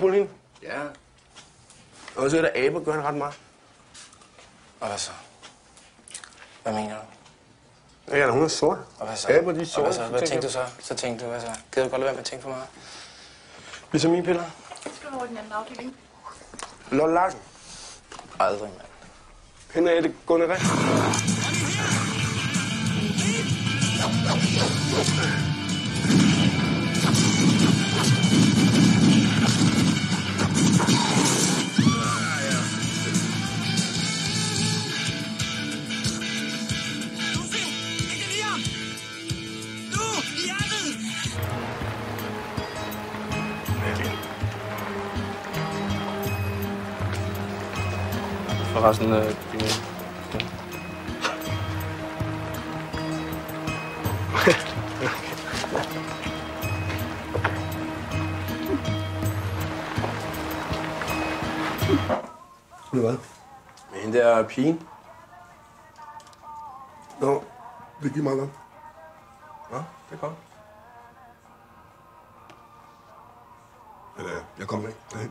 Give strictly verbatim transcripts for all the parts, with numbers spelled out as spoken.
bulling? Ja. Og så er der aber, gør han ret meget. Og hvad så? Hvad mener du? Ja, hun er sort. Og hvad så? Aber, de er sorte. Hvad, så? hvad tænkte du så? Så tænkte du, hvad så? Gider du godt lade være med at tænke for meget? Vitaminpiller? Jeg skal over den anden afdeling. Lol Larsen? Aldrig, mand. Hende er det gået af. Forresten, øh, din... Ja. Okay. Hvad? Med hende der pigen? Nå, det gik meget godt. Nå, det kom. Eller, jeg kommer ikke derhen.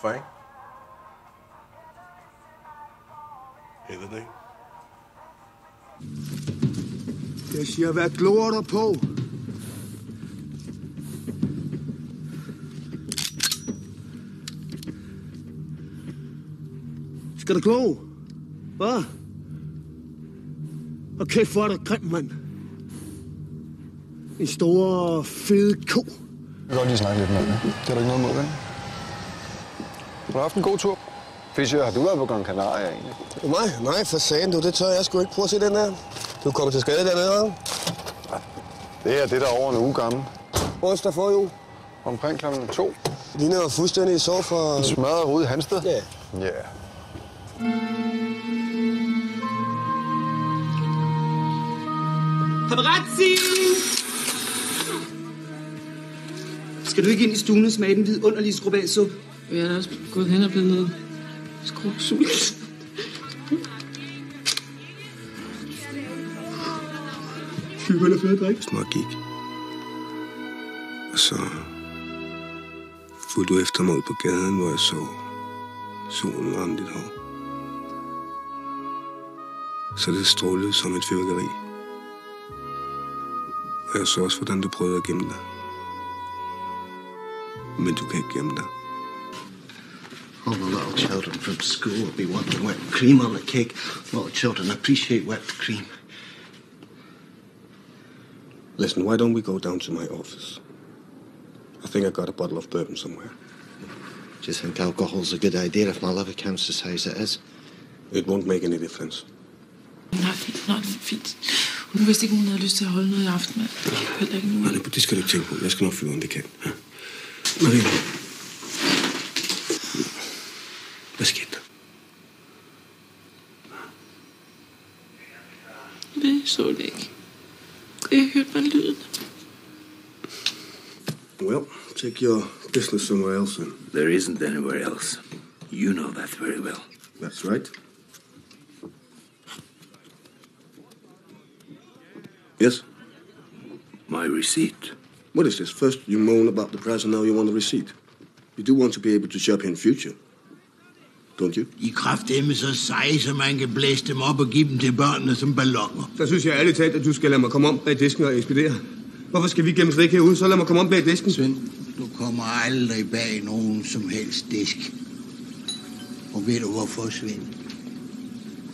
For ikke? Hedder det ikke? Jeg siger, hvad glor der på? Skal der glo? Hvad? Okay, for dig, grim mand. En stor, fed ko. Jeg kan godt lige snakke lidt med dig. Det er der ikke noget mod, vel? Du har haft en god tur. Fischer, har du været på Gran Canaria egentlig? Nej, nej, for sagen du, det tør jeg sgu ikke. Prøv at se den der. Du er kommet til skade dernede, hva'? Det er det der over en uge gammel. Onsdag for jo. Omkring klokken to. Lina var fuldstændig i sov for... En smadret rod i Hansted? Ja. Yeah. Ja. Yeah. Paparazzi! Skal du ikke ind i stuen og smage den vidunderlige skrubagsuppe? Ja, der er også gået hen og blevet nede. Skrubsult. Fyre eller flere drik? Små gik. Og så fulgte du efter mig på gaden, hvor jeg så solen ramme dit hår. Så det strålede som et fyrværkeri. Og jeg så også, hvordan du prøvede at gemme dig. Men du kan ikke gemme dig. All the little children from school will be wanting whipped cream on the cake. Little children appreciate whipped cream. Listen, why don't we go down to my office? I think I got a bottle of bourbon somewhere. Do you think alcohol's a good idea if my liver cancer's high as it is? It won't make any difference. Nej, fint, nej, fint. Hun vidste ikke, hun havde lyst til at holde noget i aften, mand. Det kan heller ikke nogen. Nej, det skal du ikke tænke på. Jeg skal nok flyve, om det kan. Marie. Hvad skete der? Vi så det ikke. Jeg hørte bare lyden. Well, take your business somewhere else then. There isn't anywhere else. You know that very well. That's right. Yes? My receipt. What is this? First you moan about the price and now you want a receipt. You do want to be able to shop in future. Don't you? I kraftemme så seje, så man kan blæse dem op og give dem til børnene som ballonger. Så synes jeg ærligt talt, at du skal lade mig komme om bag disken og ekspedere. Hvorfor skal vi gennem slik herude, så lad mig komme om bag disken? Svend, du kommer aldrig bag nogen som helst disk. Og ved du hvorfor, Svend?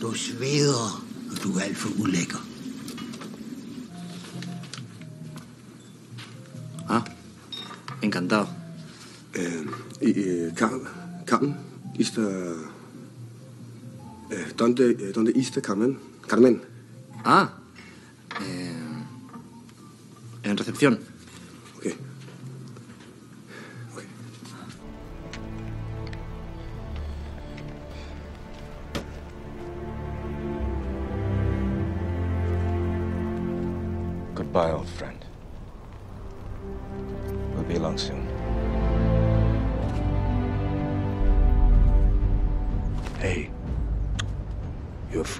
Du sveder, og du er alt for ulækker. Ah, en kandar. Øh, øh, Karl, Karl? Easter... Eh, donde, donde Easter Carmen? Carmen. Ah. Eh, en recepción. Ok. Ok. Goodbye, old friend. We'll be along soon. Hey, you're f***.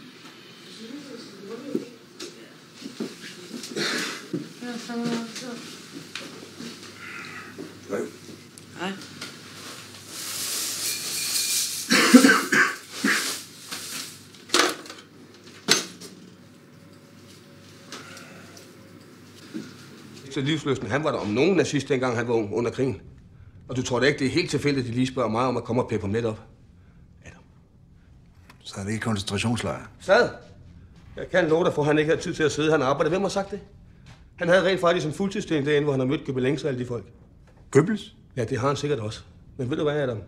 til livsløsten. Han var der om nogen nazist, dengang han var ung under krigen. Og du tror da ikke, det er helt tilfældigt, at de lige spørger mig om at komme og peppe ham lidt op? Adam. Så er det ikke koncentrationslejr? Sad! Jeg kan love dig for, at han ikke havde tid til at sidde. Han arbejder. Hvem har sagt det? Han havde rent faktisk en fuldtidsstilling derinde, hvor han har mødt Goebbels og alle de folk. Goebbels? Ja, det har han sikkert også. Men ved du hvad, Adam?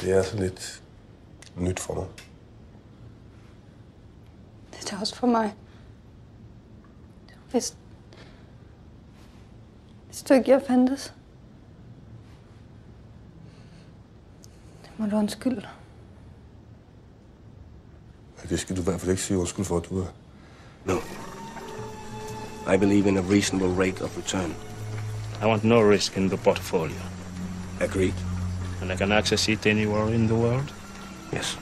Det er sådan lidt nyt for mig. Det er også for mig. Hvis, hvis du ikke jeg fandtes, det må du undskylde. Ja, det skal du i hvert fald ikke sige undskyld for, at du er. No. I believe in a reasonable rate of return. I want no risk in the portfolio. Agreed. And I can access it anywhere in the world? Yes.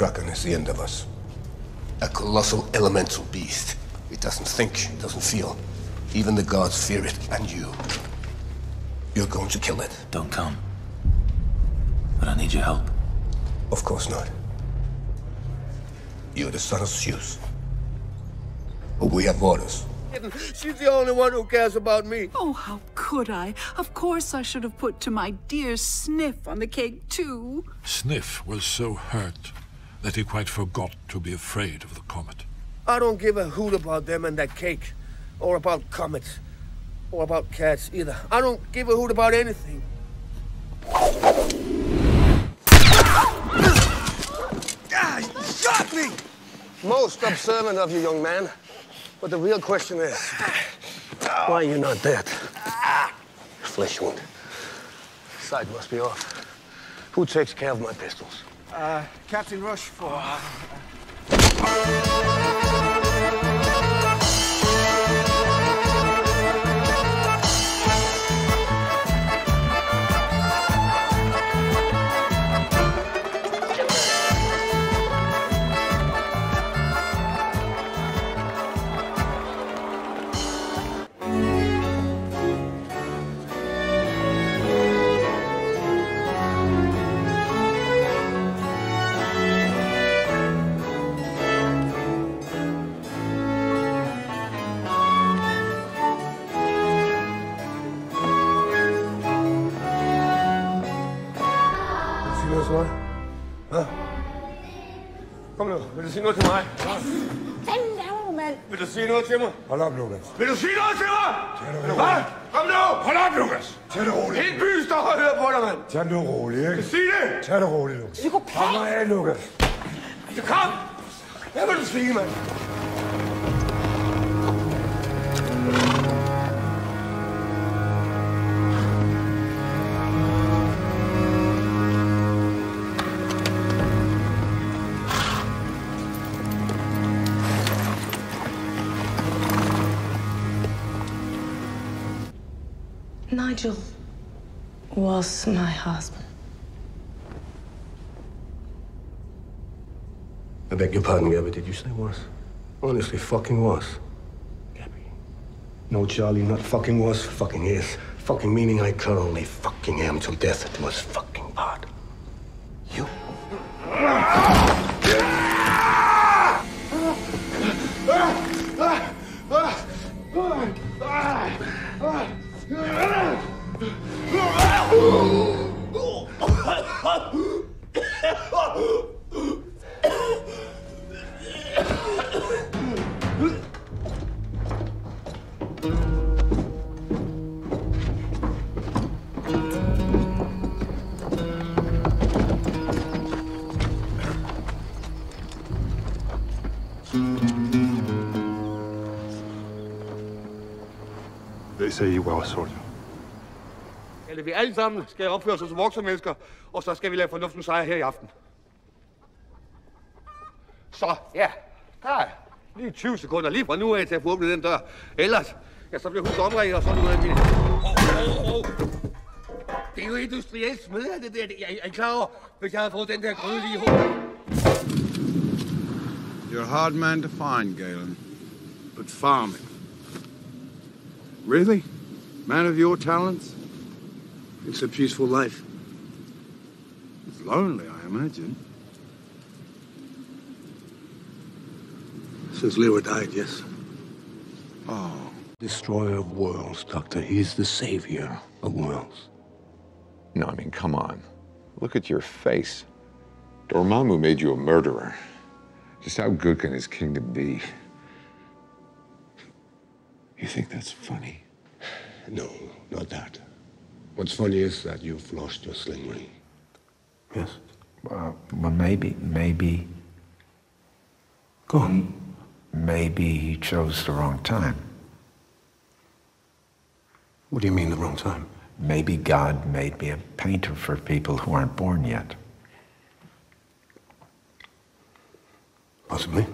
Dragon is the end of us. A colossal elemental beast. It doesn't think, it doesn't feel. Even the gods fear it, and you. You're going to kill it. Don't come. But I need your help. Of course not. You're the son of Zeus. But we have orders. She's the only one who cares about me. Oh, how could I? Of course I should have put to my dear Sniff on the cake, too. Sniff was so hurt that he quite forgot to be afraid of the comet. I don't give a hoot about them and that cake, or about comets, or about cats either. I don't give a hoot about anything. Ah, you shot me! Most observant of you, young man. But the real question is, why are you not dead? Flesh wound. Sight must be off. Who takes care of my pistols? Uh, Captain Rushford. Kom nu, vil du sige noget til mig? Ja. mand. Vil du sige noget til mig? Hold op, Lukas. Vil du sige noget til mig? Hvad? Kom nu! Hold op, Lukas! Tag det roligt. Helt byen står og hører på dig, mand. Tag det roligt, ikke? Vil du sige det? Tag det roligt, Lukas. Psykopat! Kom mig af, Lukas. Du kom! Hvad vil du sige, mand? Nigel was my husband. I beg your pardon, Gabby. Did you say was? Honestly, fucking was. Gabby. No, Charlie, not fucking was, fucking is. Fucking meaning I currently fucking am till death. It was fucking part. You. They say you were a soldier. Eller vi alle sammen skal opføre os som voksne mennesker, og så skal vi lade fornuften sejre her i aften. Så, ja. Der er lige tyve sekunder lige fra nu af til at få åbnet den dør. Ellers, ja, så bliver huset omringet, og så er det ud af min... Åh, åh, åh. Det er jo industrielt smed her, det der. Jeg er klar over, hvis jeg havde fået den der grøde lige i hovedet. You're a hard man to find, Galen. But farming. Really? Man of your talents? It's a peaceful life. It's lonely, I imagine. Since Leo died, yes. Oh. Destroyer of worlds, Doctor. He's the savior of worlds. No, I mean, come on. Look at your face. Dormammu made you a murderer. Just how good can his kingdom be? You think that's funny? No, not that. What's funny is that you've lost your sling ring. Yes? Uh, well, maybe, maybe... Go on. Maybe he chose the wrong time. What do you mean, the wrong time? Maybe God made me a painter for people who aren't born yet. Possibly.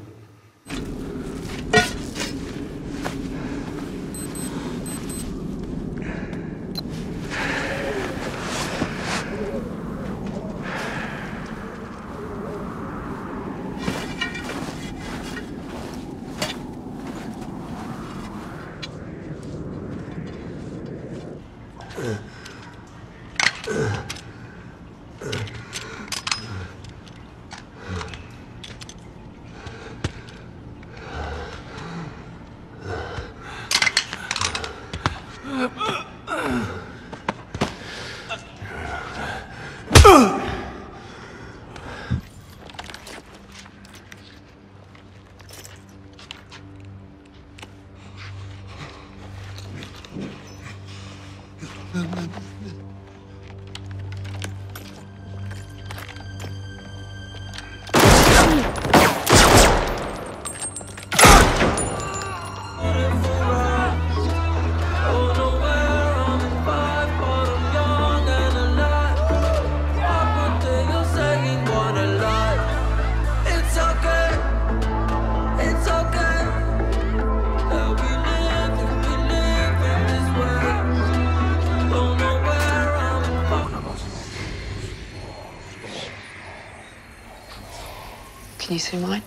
Can you see mine?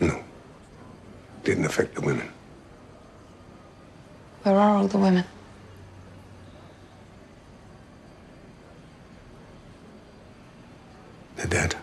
No. Didn't affect the women. Where are all the women? They're dead.